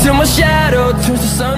till my shadow turns to sun.